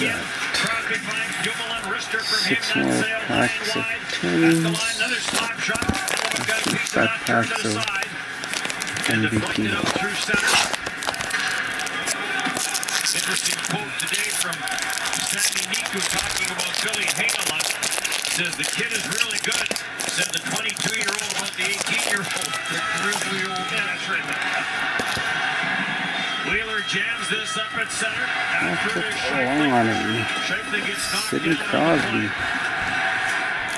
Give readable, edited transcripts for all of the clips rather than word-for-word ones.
Yeah. Six more packs of 10s. Actually, 5 packs of MVP. Interesting quote today from Sandy Nico talking about Billy Hangelock. Says the kid is really good. Said the 22-year-old about the 18-year-old. The 3-year-old. That's right. Wheeler jams this up at center. After Sidney Crosby.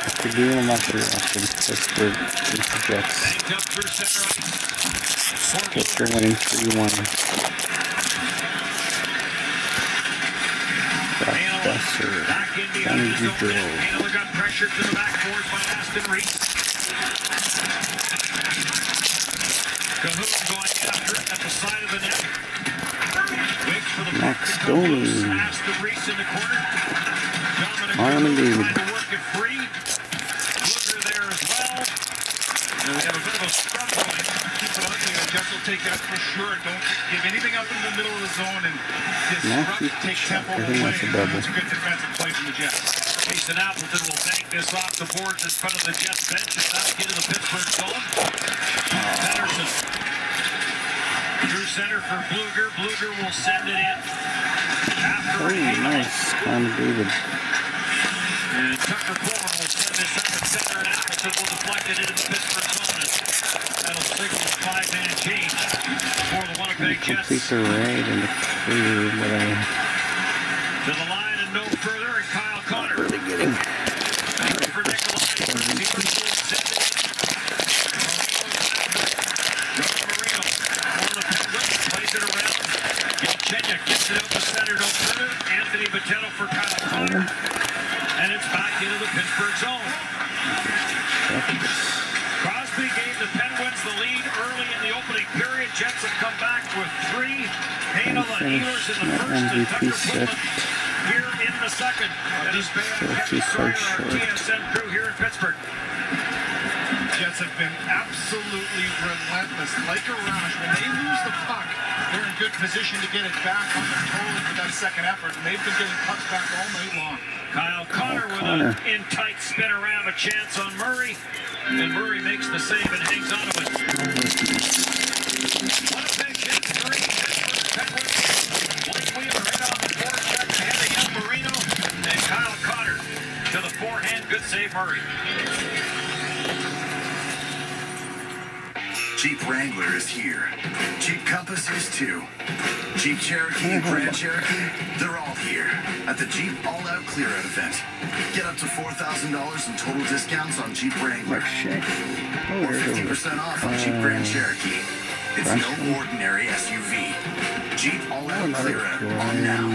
That's a game I'm not very often. That's the Jets. Jets are winning 3-1. Brock Besser. Johnny Goudreau. Hangelock got pressured to the backboard by Aston Reed. Cahoon going after it at the side of the net. Waits for the pass to Reese in the corner. Dominic trying to work it free. Blueger there as well. And we have a bit of a scrum going. Keep it on there. Jets will take that for sure. Don't give anything up in the middle of the zone and just take tempo away. That's a good defensive play from the Jets. Mason Appleton will bank this off the boards in front of the Jets bench. It's not getting the Pittsburgh zone. Center for Blueger. Blueger will send it in. After nice on David. And Tucker Corman will send this up at center, and Appleton will deflect it into the Pittsburgh zone. That'll signal a 5-minute change for the Winnipeg Jets. Complete the raid and the clear away. To the line and no further, and Kyle Connor. Really getting for Nikolai. For Kyle Connor, and it's back into the Pittsburgh zone. Crosby gave the Penguins the lead early in the opening period. Jets have come back with 3. Hangelock and Ehlers in the first, and Tucker Corman here in the second. That is TSN crew here in Pittsburgh. Jets have been absolutely relentless, like a rush. When they lose the puck, they're in good position to get it back on their toes for that second effort, and they've been getting pucks back all night long. Kyle Connor with an in-tight spin around, a chance on Murray, and Murray makes the save and hangs on to it. Winnipeg Jets 3, Pittsburgh Penguins. Blake Wheeler right on the forecheck, handing out Marino, and Kyle Connor to the forehand. Good save, Murray. Jeep Wrangler is here. Jeep Compass is too. Jeep Cherokee, Grand Cherokee, they're all here at the Jeep All Out Clear Out event. Get up to $4,000 in total discounts on Jeep Wrangler. Or 50% off on Jeep Grand Cherokee. It's no ordinary SUV. Jeep All Out Clear Out on now.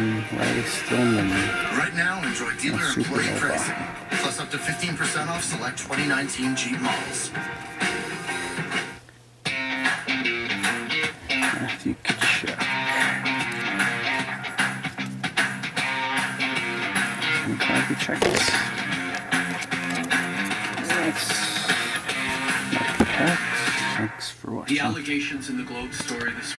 Right now, enjoy dealer employee pricing, plus up to 15% off select 2019 Jeep models. You could check. I'm glad we checked this. Thanks for watching. The allegations in the Globe story this